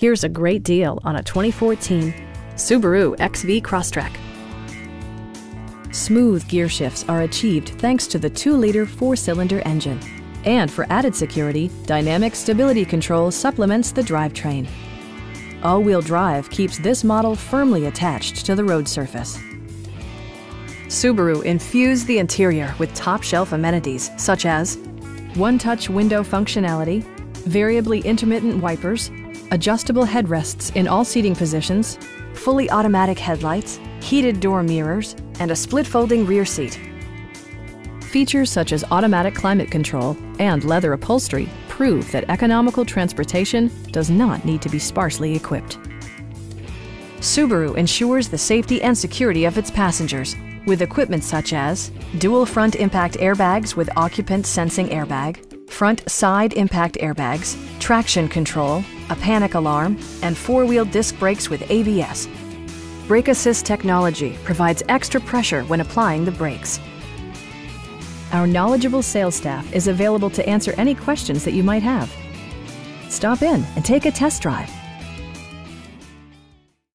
Here's a great deal on a 2014 Subaru XV Crosstrek. Smooth gear shifts are achieved thanks to the 2-liter 4-cylinder engine. And for added security, dynamic stability control supplements the drivetrain. All-wheel drive keeps this model firmly attached to the road surface. Subaru infused the interior with top-shelf amenities such as one-touch window functionality, variably intermittent wipers, adjustable headrests in all seating positions, fully automatic headlights, heated door mirrors, and a split-folding rear seat. Features such as automatic climate control and leather upholstery prove that economical transportation does not need to be sparsely equipped. Subaru ensures the safety and security of its passengers with equipment such as dual front impact airbags with occupant sensing airbag, front side impact airbags, traction control, a panic alarm, and four-wheel disc brakes with ABS. Brake assist technology provides extra pressure when applying the brakes. Our knowledgeable sales staff is available to answer any questions that you might have. Stop in and take a test drive.